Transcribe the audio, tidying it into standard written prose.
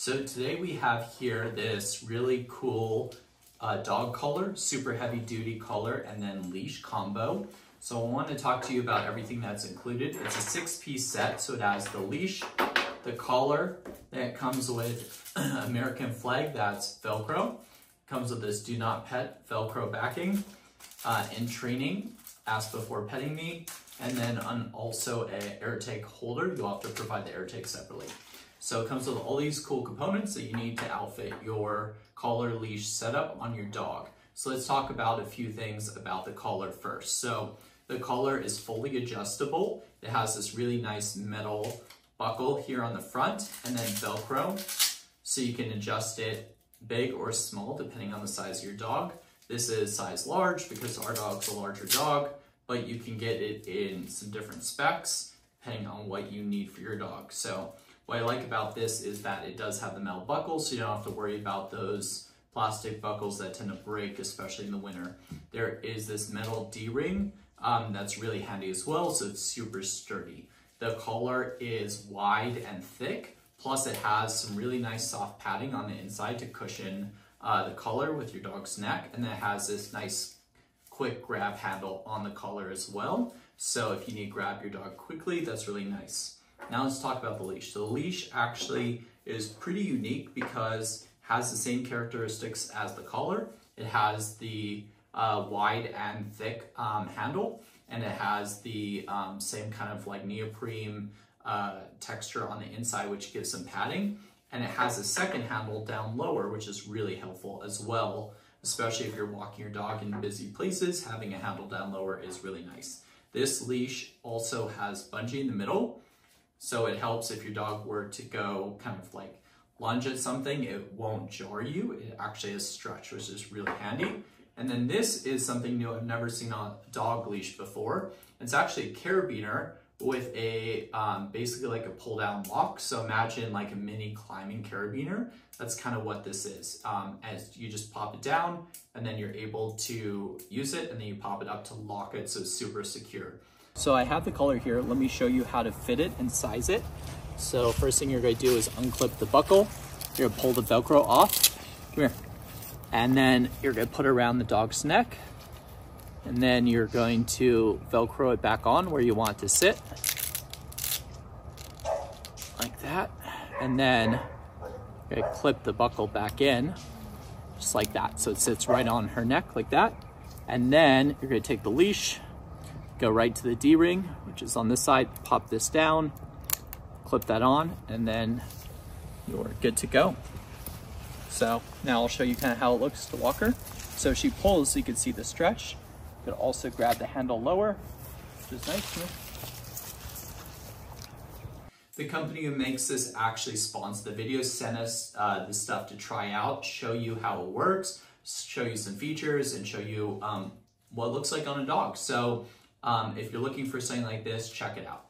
So today we have here this really cool dog collar, super heavy duty collar, and then leash combo. So I want to talk to you about everything that's included. It's a 6-piece set, so it has the leash, the collar, then it comes with American flag, that's Velcro. It comes with this do not pet Velcro backing and training, ask before petting me, and then also an AirTag holder. You'll have to provide the AirTag separately. So it comes with all these cool components that you need to outfit your collar leash setup on your dog. So let's talk about a few things about the collar first. So the collar is fully adjustable. It has this really nice metal buckle here on the front and then Velcro. So you can adjust it big or small depending on the size of your dog. This is size large because our dog's a larger dog, but you can get it in some different specs depending on what you need for your dog. So what I like about this is that it does have the metal buckle, so you don't have to worry about those plastic buckles that tend to break, especially in the winter. There is this metal D-ring that's really handy as well, so it's super sturdy. The collar is wide and thick, plus it has some really nice soft padding on the inside to cushion the collar with your dog's neck, and then it has this nice quick grab handle on the collar as well. So if you need to grab your dog quickly, that's really nice. Now let's talk about the leash. So the leash actually is pretty unique because it has the same characteristics as the collar. It has the wide and thick handle, and it has the same kind of like neoprene texture on the inside, which gives some padding. And it has a second handle down lower, which is really helpful as well, especially if you're walking your dog in busy places. Having a handle down lower is really nice. This leash also has bungee in the middle, so it helps if your dog were to go kind of like lunge at something, it won't jar you. It actually has stretch, which is really handy. And then this is something new I've never seen on a dog leash before. It's actually a carabiner with a basically like a pull down lock. So imagine like a mini climbing carabiner. That's kind of what this is. As you just pop it down and then you're able to use it, and then you pop it up to lock it, so it's super secure. So I have the collar here. Let me show you how to fit it and size it. So first thing you're gonna do is unclip the buckle. You're gonna pull the Velcro off. Come here. And then you're gonna put it around the dog's neck. And then you're going to Velcro it back on where you want it to sit. Like that. And then you're gonna clip the buckle back in, just like that. So it sits right on her neck like that. And then you're gonna take the leash, go right to the D-ring, which is on this side, pop this down, clip that on, and then you're good to go. So now I'll show you kind of how it looks to walk her. So she pulls, so you can see the stretch. You can also grab the handle lower, which is nice. The company who makes this actually sponsors the video, sent us this stuff to try out, show you how it works, show you some features, and show you what it looks like on a dog. So if you're looking for something like this, check it out.